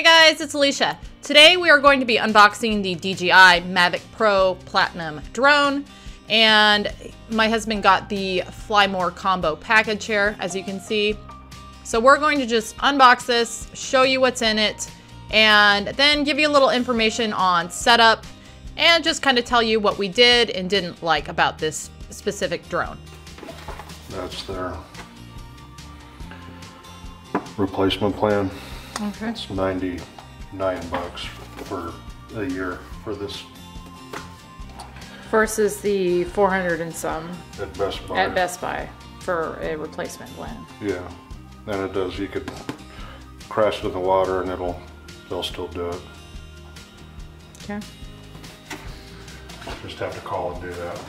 Hey guys, it's Alicia. Today we are going to be unboxing the DJI Mavic Pro Platinum drone, and my husband got the Fly More Combo package here, as you can see. So we're going to just unbox this, show you what's in it, and then give you a little information on setup and just kind of tell you what we did and didn't like about this specific drone. That's their replacement plan. Okay. It's $99 for a year for this. Versus the 400 and some. At Best Buy. At Best Buy for a replacement plan. Yeah, and it does. You could crash it in the water and they'll still do it. Okay. Just have to call and do that.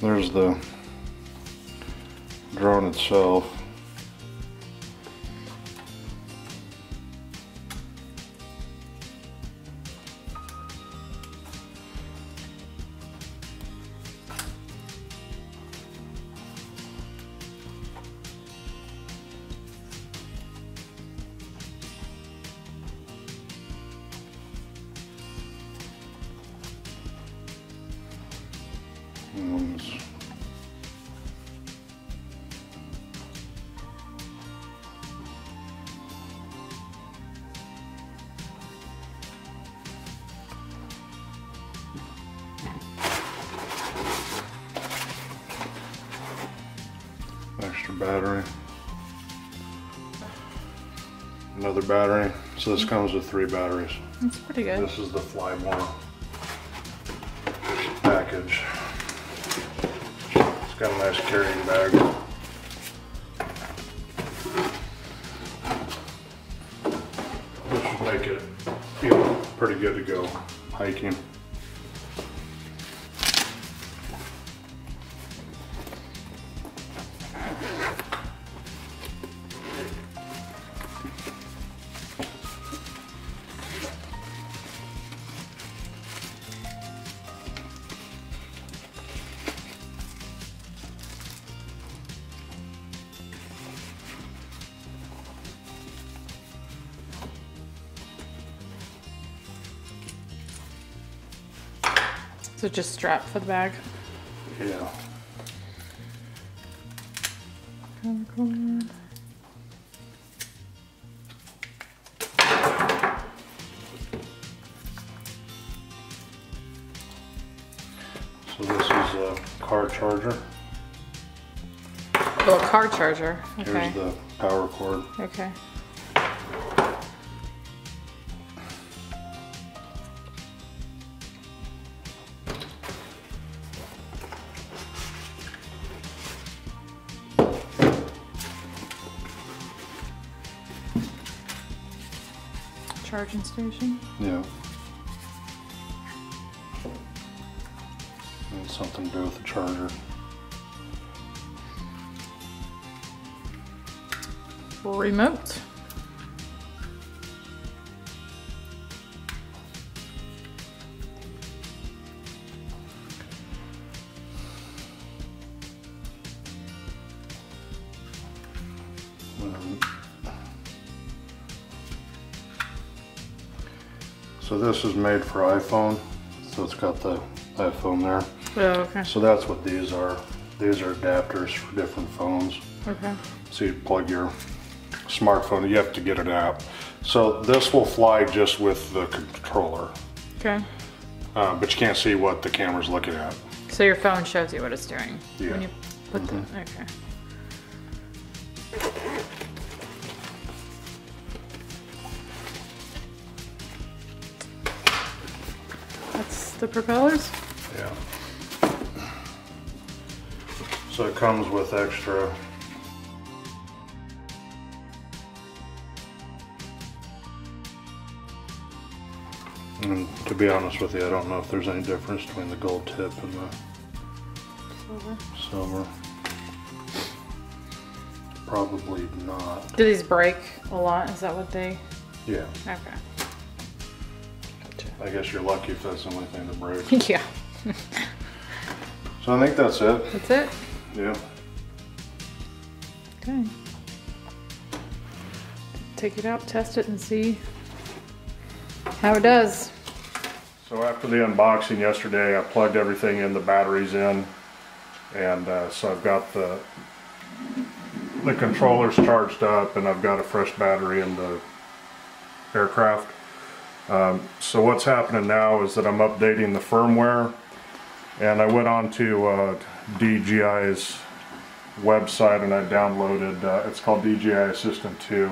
There's the drone itself. Extra battery, another battery. So this comes with 3 batteries. That's pretty good. This is the Fly More package. It's got a nice carrying bag. This should make it feel pretty good to go hiking. So just strap for the bag? Yeah. So this is a car charger. Oh, a car charger. Okay. Here's the power cord. Okay. Charging station? Yeah. That's something to do with the charger. Remote. So this is made for iPhone, so it's got the iPhone there. Oh, okay. So that's what these are. These are adapters for different phones. Okay. So you plug your smartphone, you have to get an app. So this will fly just with the controller. Okay. But you can't see what the camera's looking at. So your phone shows you what it's doing. Yeah. When you put the, okay. The propellers? Yeah. So it comes with extra and to be honest with you, I don't know if there's any difference between the gold tip and the silver. Probably not. Do these break a lot? Is that what they? Yeah. Okay. Gotcha. I guess you're lucky if that's the only thing that breaks. Yeah. So I think that's it. That's it? Yeah. Okay. Take it out, test it, and see how it does. So after the unboxing yesterday, I plugged everything in, the batteries in, and so I've got the controllers charged up, and I've got a fresh battery in the aircraft. So what's happening now is that I'm updating the firmware, and I went on to DJI's website and I downloaded, it's called DJI Assistant 2.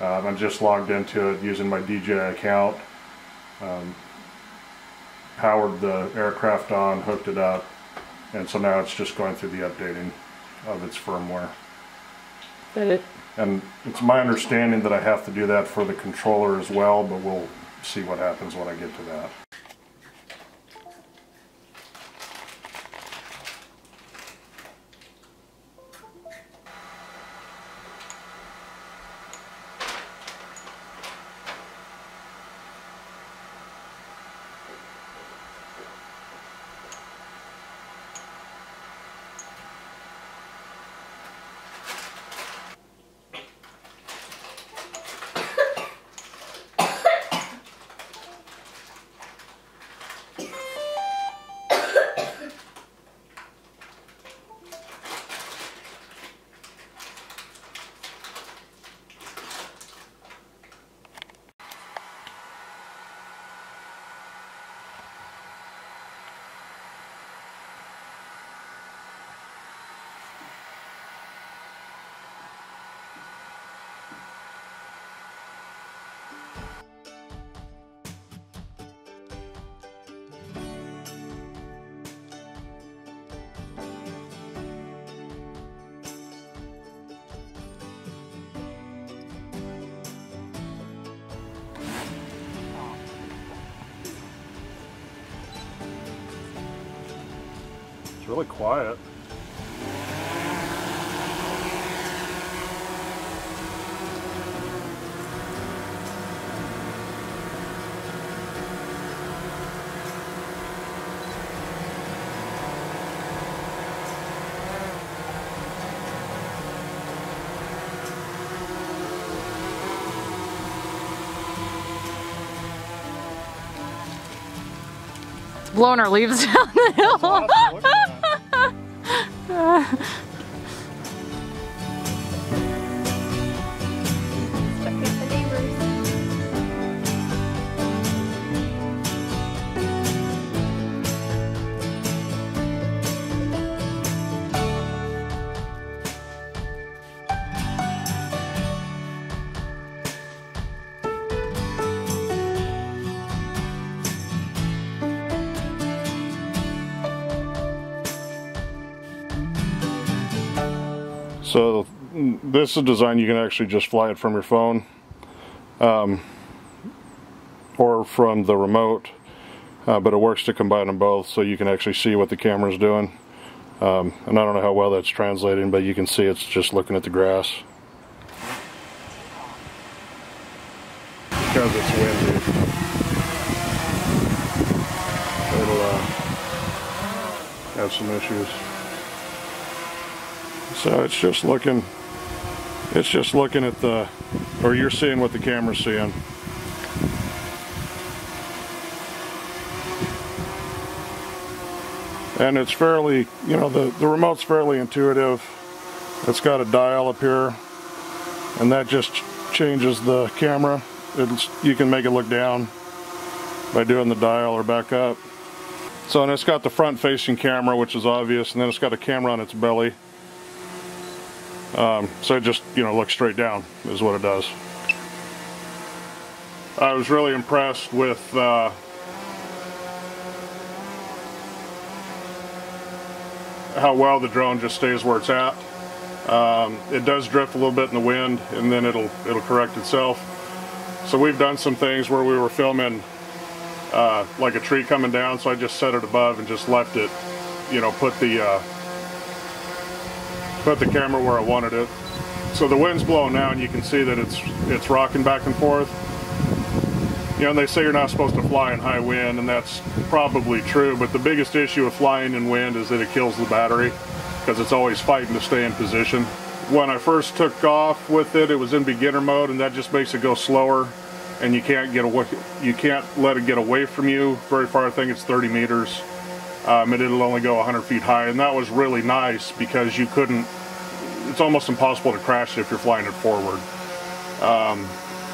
I just logged into it using my DJI account, powered the aircraft on, hooked it up, and so now it's just going through the updating of its firmware. That it? And it's my understanding that I have to do that for the controller as well, but we'll see what happens when I get to that. It's really quiet. It's blowing our leaves down the hill. So this is designed, you can actually just fly it from your phone or from the remote, but it works to combine them both, so you can actually see what the camera's doing. And I don't know how well that's translating, but you can see it's just looking at the grass. Because it's windy, it'll have some issues. So it's just looking at the, or you're seeing what the camera's seeing. And it's fairly, you know, the remote's fairly intuitive. It's got a dial up here, and that just changes the camera. You can make it look down by doing the dial or back up. So, and it's got the front facing camera, which is obvious, and then it's got a camera on its belly. So it just, you know, looks straight down is what it does. I was really impressed with how well the drone just stays where it's at. It does drift a little bit in the wind, and then it'll correct itself. So we've done some things where we were filming like a tree coming down, so I just set it above and just left it, you know, put the camera where I wanted it. So the wind's blowing now, and you can see that it's rocking back and forth. You know, they say you're not supposed to fly in high wind, and that's probably true, but the biggest issue with flying in wind is that it kills the battery because it's always fighting to stay in position. When I first took off with it, it was in beginner mode, and that just makes it go slower, and you can't let it get away from you very far. I think it's 30 meters, and it'll only go 100 feet high, and that was really nice because you couldn't, it's almost impossible to crash it if you're flying it forward.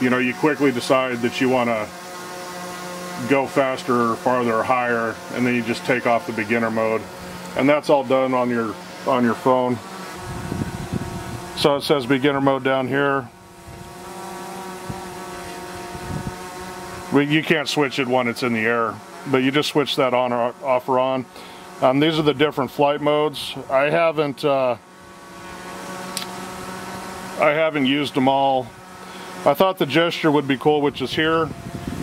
You know, you quickly decide that you want to go faster or farther or higher, and then you just take off the beginner mode, and that's all done on your phone. So it says beginner mode down here. You can't switch it when it's in the air, but you just switch that on or off or on. These are the different flight modes. I haven't used them all. I thought the gesture would be cool, which is here.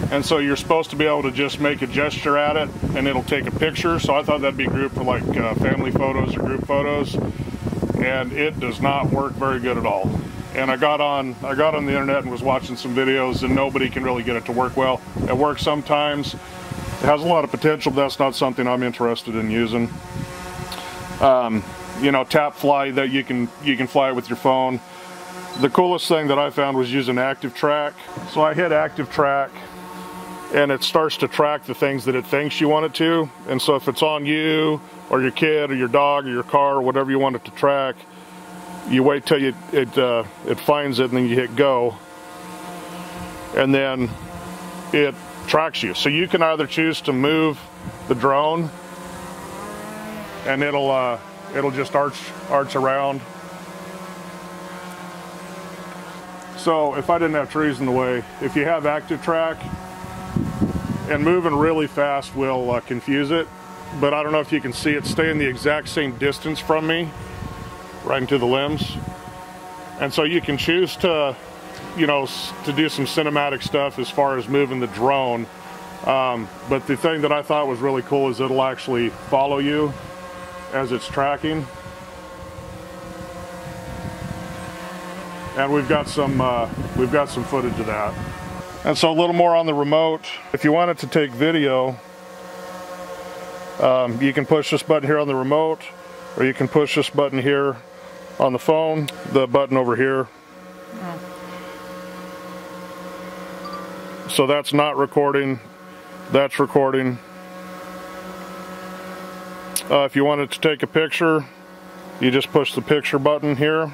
And so you're supposed to be able to just make a gesture at it and it'll take a picture. So I thought that'd be good for like family photos or group photos. And it does not work very good at all. And I got on the internet and was watching some videos, and nobody can really get it to work well. It works sometimes. It has a lot of potential, but that's not something I'm interested in using. You know, tap fly, that you can fly with your phone. The coolest thing that I found was using active track. So I hit active track, and it starts to track the things that it thinks you want it to. And so if it's on you or your kid or your dog or your car or whatever you want it to track, you wait till it finds it, and then you hit go, and then it tracks you. So you can either choose to move the drone, and it'll just arch around. So if I didn't have trees in the way, if you have active track, and moving really fast will confuse it, but I don't know if you can see it staying the exact same distance from me, right into the limbs. And so you can choose to, you know, to do some cinematic stuff as far as moving the drone. But the thing that I thought was really cool is it'll actually follow you as it's tracking. And we've got some footage of that. And so a little more on the remote. If you want it to take video, you can push this button here on the remote, or you can push this button here on the phone, the button over here. So that's not recording, that's recording. If you wanted to take a picture, you just push the picture button here.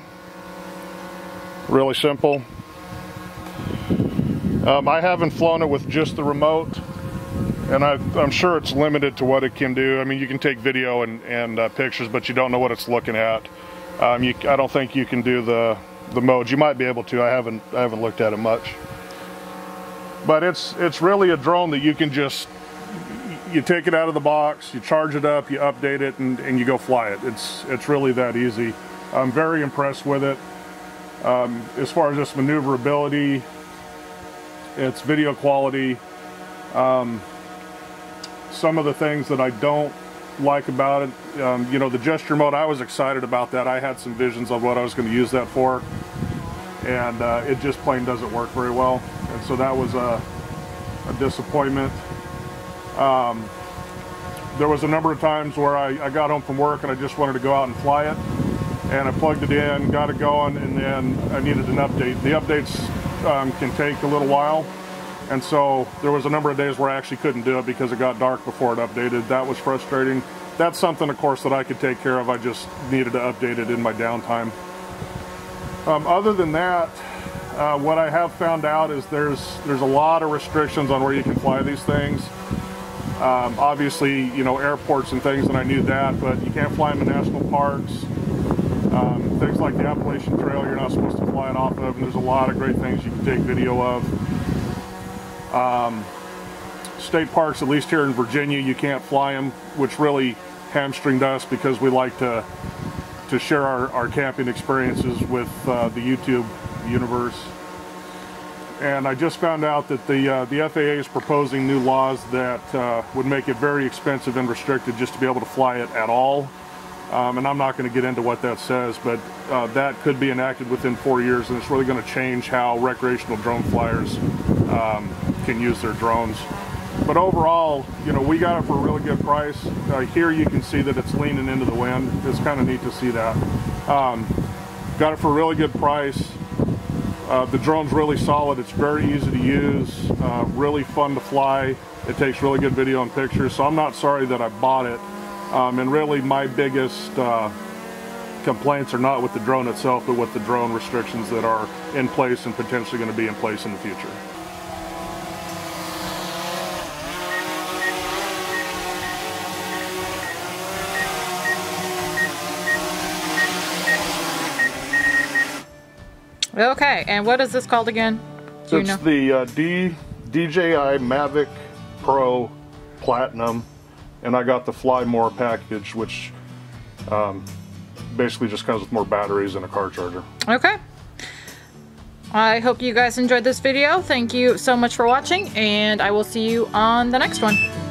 Really simple. I haven't flown it with just the remote, and I'm sure it's limited to what it can do. I mean, you can take video and pictures, but you don't know what it's looking at. I don't think you can do the modes. You might be able to. I haven't looked at it much. But it's really a drone that you can just, you take it out of the box, you charge it up, you update it, and you go fly it. It's really that easy. I'm very impressed with it. As far as its maneuverability, its video quality, some of the things that I don't like about it, you know, the gesture mode, I was excited about that. I had some visions of what I was going to use that for, and it just plain doesn't work very well. And so that was a disappointment. There was a number of times where I got home from work and I just wanted to go out and fly it. And I plugged it in, got it going, and then I needed an update. The updates can take a little while, and so there was a number of days where I actually couldn't do it because it got dark before it updated. That was frustrating. That's something, of course, that I could take care of. I just needed to update it in my downtime. Other than that, what I have found out is there's a lot of restrictions on where you can fly these things. Obviously, you know, airports and things, and I knew that, but you can't fly them in national parks. Things like the Appalachian Trail, you're not supposed to fly it off of, and there's a lot of great things you can take video of. State parks, at least here in Virginia, you can't fly them, which really hamstringed us because we like to share our camping experiences with the YouTube universe. And I just found out that the FAA is proposing new laws that would make it very expensive and restricted just to be able to fly it at all. And I'm not going to get into what that says, but that could be enacted within 4 years, and it's really going to change how recreational drone flyers can use their drones. But overall, you know, we got it for a really good price. Here you can see that it's leaning into the wind. It's kind of neat to see that. Got it for a really good price. The drone's really solid. It's very easy to use, really fun to fly. It takes really good video and pictures, so I'm not sorry that I bought it. And really my biggest complaints are not with the drone itself, but with the drone restrictions that are in place and potentially going to be in place in the future. Okay, and what is this called again? Do you know? It's the DJI Mavic Pro Platinum, and I got the Fly More package, which basically just comes with more batteries and a car charger. Okay. I hope you guys enjoyed this video. Thank you so much for watching, and I will see you on the next one.